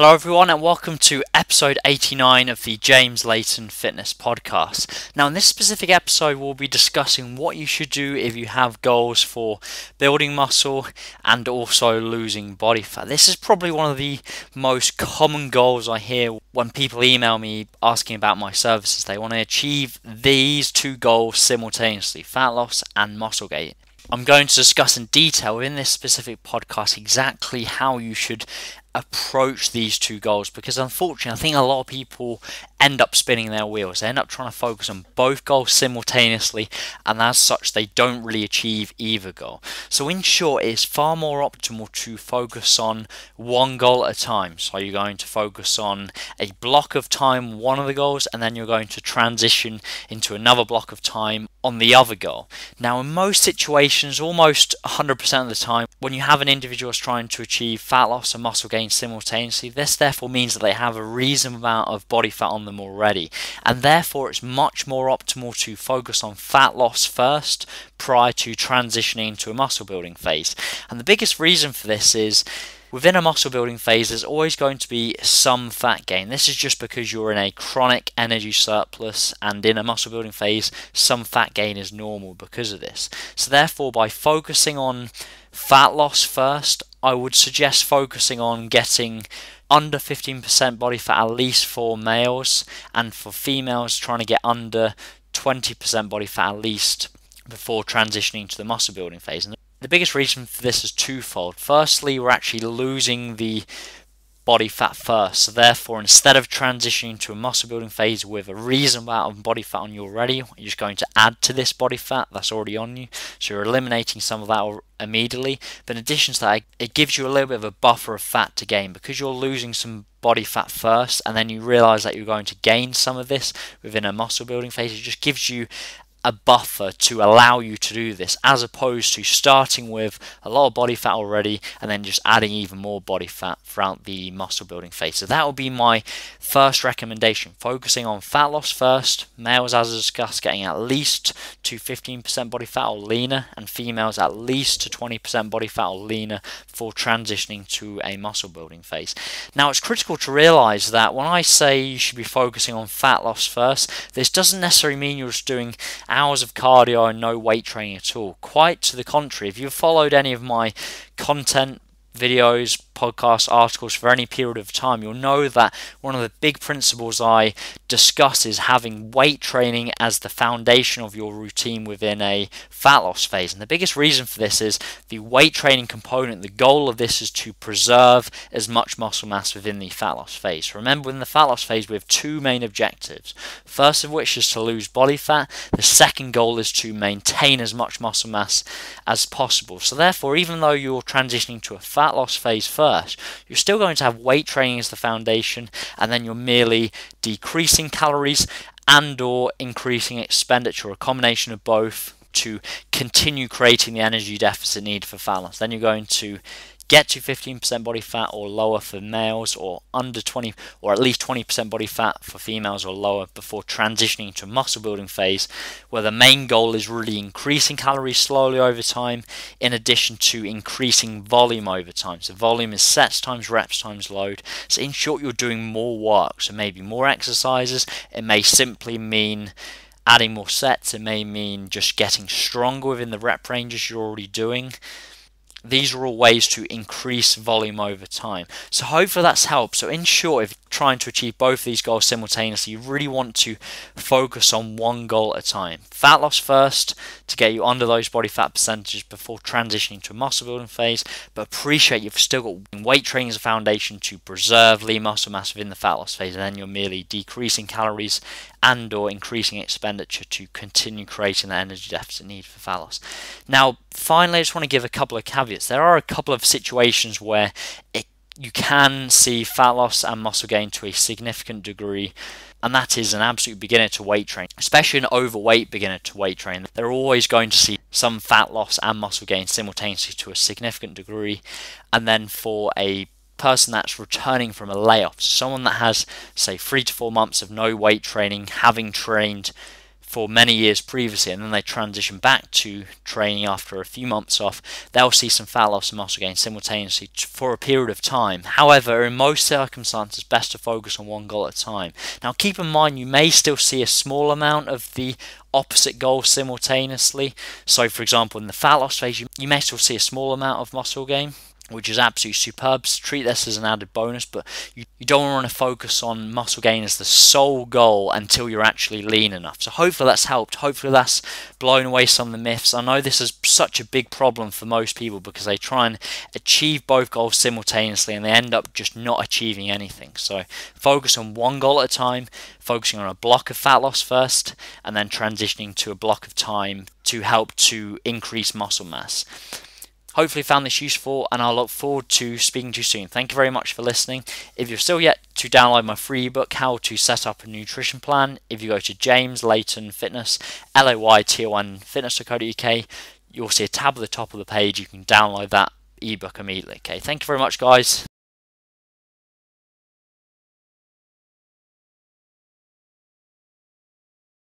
Hello everyone and welcome to episode 89 of the James Layton Fitness podcast. Now in this specific episode we'll be discussing what you should do if you have goals for building muscle and also losing body fat. This is probably one of the most common goals I hear when people email me asking about my services. They want to achieve these two goals simultaneously, fat loss and muscle gain. I'm going to discuss in detail in this specific podcast exactly how you should approach these two goals, because unfortunately I think a lot of people end up spinning their wheels. They end up trying to focus on both goals simultaneously, and as such they don't really achieve either goal. So in short, it's far more optimal to focus on one goal at a time. So you're going to focus on a block of time, one of the goals, and then you're going to transition into another block of time on the other goal. Now in most situations, almost 100% of the time, when you have an individual that's trying to achieve fat loss and muscle gain simultaneously, this therefore means that they have a reasonable amount of body fat on them already, and therefore it's much more optimal to focus on fat loss first prior to transitioning into a muscle building phase. And the biggest reason for this is, within a muscle building phase there's always going to be some fat gain. This is just because you're in a chronic energy surplus, and in a muscle building phase some fat gain is normal because of this. So therefore by focusing on fat loss first, I would suggest focusing on getting under 15% body fat, at least for males, and for females trying to get under 20% body fat at least before transitioning to the muscle building phase. And the biggest reason for this is twofold. Firstly, we're actually losing the body fat first, so therefore instead of transitioning to a muscle building phase with a reasonable amount of body fat on you already, you're just going to add to this body fat that's already on you, so you're eliminating some of that immediately. But in addition to that, it gives you a little bit of a buffer of fat to gain, because you're losing some body fat first and then you realize that you're going to gain some of this within a muscle building phase. It just gives you a buffer to allow you to do this, as opposed to starting with a lot of body fat already and then just adding even more body fat throughout the muscle building phase. So that would be my first recommendation, focusing on fat loss first, males as I discussed getting at least to 15% body fat or leaner, and females at least to 20% body fat or leaner before transitioning to a muscle building phase. Now it's critical to realize that when I say you should be focusing on fat loss first, this doesn't necessarily mean you're just doing hours of cardio and no weight training at all. Quite to the contrary, if you've followed any of my content, videos, podcasts, articles for any period of time, you'll know that one of the big principles I discuss is having weight training as the foundation of your routine within a fat loss phase. And the biggest reason for this is the weight training component. The goal of this is to preserve as much muscle mass within the fat loss phase. Remember, within the fat loss phase we have two main objectives, first of which is to lose body fat, the second goal is to maintain as much muscle mass as possible. So therefore, even though you're transitioning to a fat loss phase first, you're still going to have weight training as the foundation, and then you're merely decreasing calories and or increasing expenditure, a combination of both, to continue creating the energy deficit needed for fat loss. Then you're going to get to 15% body fat or lower for males, or under 20 or at least 20% body fat for females or lower, before transitioning to a muscle building phase, where the main goal is really increasing calories slowly over time, in addition to increasing volume over time. So volume is sets times reps times load. So in short, you're doing more work, so maybe more exercises. It may simply mean adding more sets, it may mean just getting stronger within the rep ranges you're already doing. These are all ways to increase volume over time. So hopefully that's helped. So in short, if you're trying to achieve both these goals simultaneously, you really want to focus on one goal at a time. Fat loss first to get you under those body fat percentages before transitioning to a muscle building phase. But appreciate you've still got weight training as a foundation to preserve lean muscle mass within the fat loss phase, and then you're merely decreasing calories and or increasing expenditure to continue creating the energy deficit needed for fat loss. Now finally, I just want to give a couple of caveats. There are a couple of situations where you can see fat loss and muscle gain to a significant degree, and that is an absolute beginner to weight training, especially an overweight beginner to weight training. They're always going to see some fat loss and muscle gain simultaneously to a significant degree. And then for a person that's returning from a layoff, someone that has say 3 to 4 months of no weight training, having trained for many years previously, and then they transition back to training after a few months off, they'll see some fat loss and muscle gain simultaneously for a period of time. However, in most circumstances, best to focus on one goal at a time. Now, keep in mind, you may still see a small amount of the opposite goals simultaneously. So, for example, in the fat loss phase, you may still see a small amount of muscle gain, which is absolutely superb. So treat this as an added bonus, but you don't want to focus on muscle gain as the sole goal until you're actually lean enough. So hopefully that's helped. Hopefully that's blown away some of the myths. I know this is such a big problem for most people because they try and achieve both goals simultaneously and they end up just not achieving anything. So focus on one goal at a time, focusing on a block of fat loss first, and then transitioning to a block of time to help to increase muscle mass. Hopefully you found this useful, and I look forward to speaking to you soon. Thank you very much for listening. If you're still yet to download my free ebook, How to Set Up a Nutrition Plan, if you go to James Layton Fitness, LAYTON Fitness.co.uk, you'll see a tab at the top of the page. You can download that ebook immediately. Okay, thank you very much, guys.